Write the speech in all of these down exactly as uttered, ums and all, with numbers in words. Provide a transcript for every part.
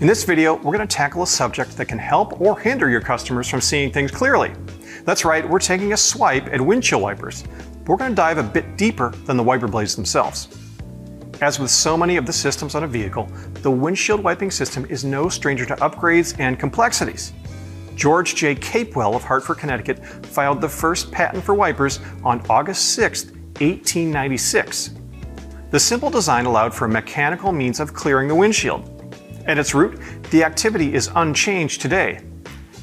In this video, we're going to tackle a subject that can help or hinder your customers from seeing things clearly. That's right, we're taking a swipe at windshield wipers. But we're going to dive a bit deeper than the wiper blades themselves. As with so many of the systems on a vehicle, the windshield wiping system is no stranger to upgrades and complexities. George J. Capewell of Hartford, Connecticut filed the first patent for wipers on August sixth, eighteen ninety-six. The simple design allowed for a mechanical means of clearing the windshield. At its root, the activity is unchanged today.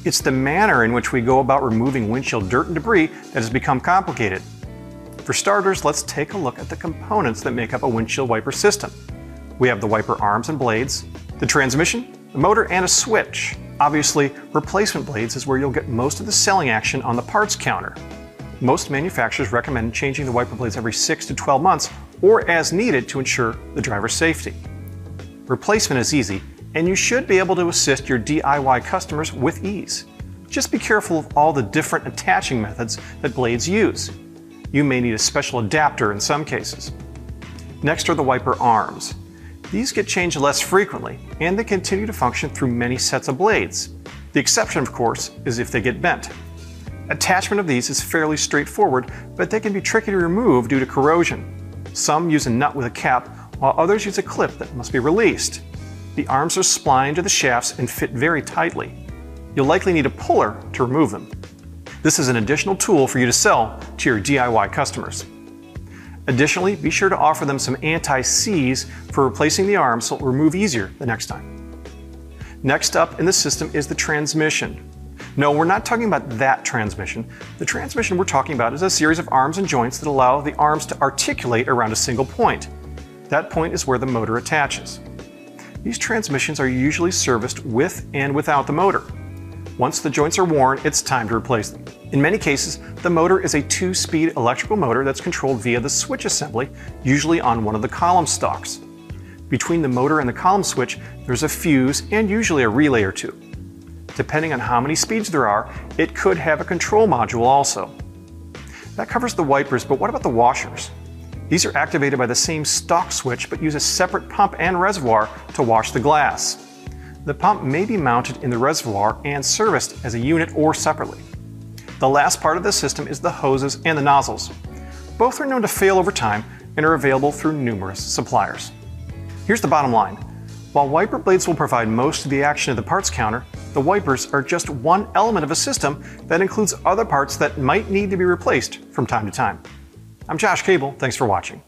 It's the manner in which we go about removing windshield dirt and debris that has become complicated. For starters, let's take a look at the components that make up a windshield wiper system. We have the wiper arms and blades, the transmission, the motor, and a switch. Obviously, replacement blades is where you'll get most of the selling action on the parts counter. Most manufacturers recommend changing the wiper blades every six to twelve months or as needed to ensure the driver's safety. Replacement is easy, and you should be able to assist your D I Y customers with ease. Just be careful of all the different attaching methods that blades use. You may need a special adapter in some cases. Next are the wiper arms. These get changed less frequently, and they continue to function through many sets of blades. The exception, of course, is if they get bent. Attachment of these is fairly straightforward, but they can be tricky to remove due to corrosion. Some use a nut with a cap, while others use a clip that must be released. The arms are splined to the shafts and fit very tightly. You'll likely need a puller to remove them. This is an additional tool for you to sell to your D I Y customers. Additionally, be sure to offer them some anti-seize for replacing the arm so it'll remove easier the next time. Next up in the system is the transmission. No, we're not talking about that transmission. The transmission we're talking about is a series of arms and joints that allow the arms to articulate around a single point. That point is where the motor attaches. These transmissions are usually serviced with and without the motor. Once the joints are worn, it's time to replace them. In many cases, the motor is a two-speed electrical motor that's controlled via the switch assembly, usually on one of the column stalks. Between the motor and the column switch, there's a fuse and usually a relay or two. Depending on how many speeds there are, it could have a control module also. That covers the wipers, but what about the washers? These are activated by the same stalk switch, but use a separate pump and reservoir to wash the glass. The pump may be mounted in the reservoir and serviced as a unit or separately. The last part of the system is the hoses and the nozzles. Both are known to fail over time and are available through numerous suppliers. Here's the bottom line. While wiper blades will provide most of the action at the parts counter, the wipers are just one element of a system that includes other parts that might need to be replaced from time to time. I'm Josh Cable, thanks for watching.